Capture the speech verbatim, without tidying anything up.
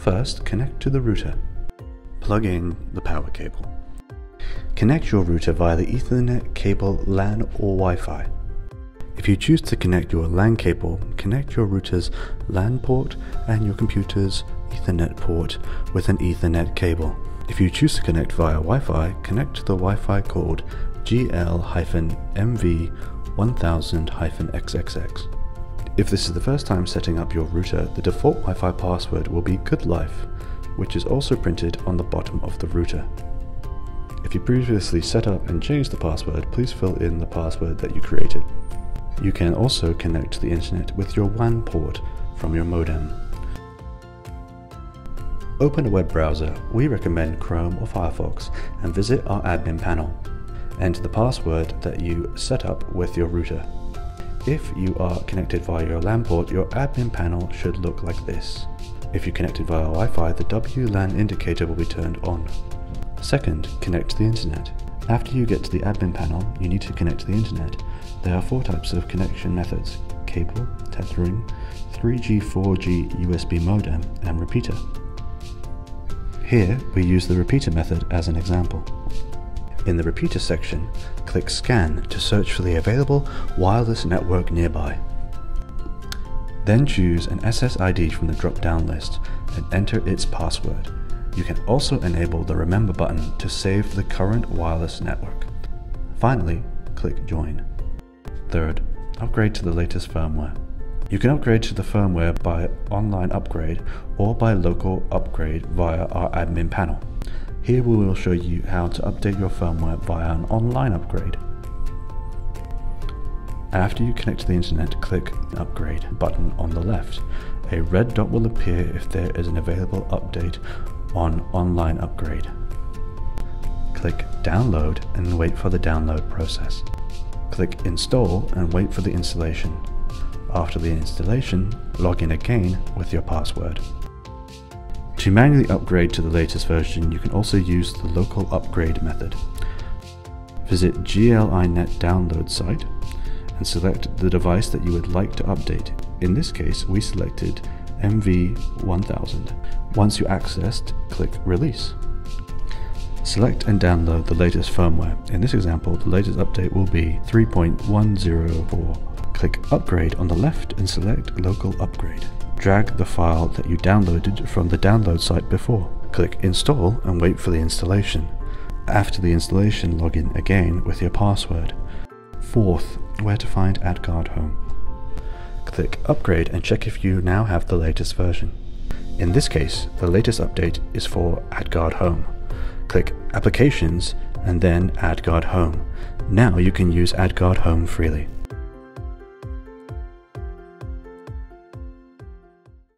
First, connect to the router. Plug in the power cable. Connect your router via the Ethernet cable, LAN or Wi-Fi. If you choose to connect your LAN cable, connect your router's LAN port and your computer's Ethernet port with an Ethernet cable. If you choose to connect via Wi-Fi, connect to the Wi-Fi called G L M V one thousand dash X X X. If this is the first time setting up your router, the default Wi-Fi password will be goodlife, which is also printed on the bottom of the router. If you previously set up and changed the password, please fill in the password that you created. You can also connect to the internet with your W A N port from your modem. Open a web browser, we recommend Chrome or Firefox, and visit our admin panel. Enter the password that you set up with your router. If you are connected via your LAN port, your admin panel should look like this. If you connected via Wi-Fi, the W LAN indicator will be turned on. Second, connect to the internet. After you get to the admin panel, you need to connect to the internet. There are four types of connection methods: cable, tethering, three G, four G, U S B modem, and repeater. Here, we use the repeater method as an example. In the repeater section, click Scan to search for the available wireless network nearby. Then choose an S S I D from the drop-down list and enter its password. You can also enable the Remember button to save the current wireless network. Finally, click Join. Third, upgrade to the latest firmware. You can upgrade to the firmware by online upgrade or by local upgrade via our admin panel. Here we will show you how to update your firmware via an online upgrade. After you connect to the internet, click the Upgrade button on the left. A red dot will appear if there is an available update on online upgrade. Click Download and wait for the download process. Click Install and wait for the installation. After the installation, log in again with your password. To manually upgrade to the latest version, you can also use the local upgrade method. Visit G L dot i net download site and select the device that you would like to update. In this case, we selected M V one thousand. Once you accessed, click Release. Select and download the latest firmware. In this example, the latest update will be three point one oh four. Click Upgrade on the left and select Local Upgrade. Drag the file that you downloaded from the download site before. Click Install and wait for the installation. After the installation, log in again with your password. Fourth, where to find AdGuard Home. Click Upgrade and check if you now have the latest version. In this case, the latest update is for AdGuard Home. Click Applications and then AdGuard Home. Now you can use AdGuard Home freely.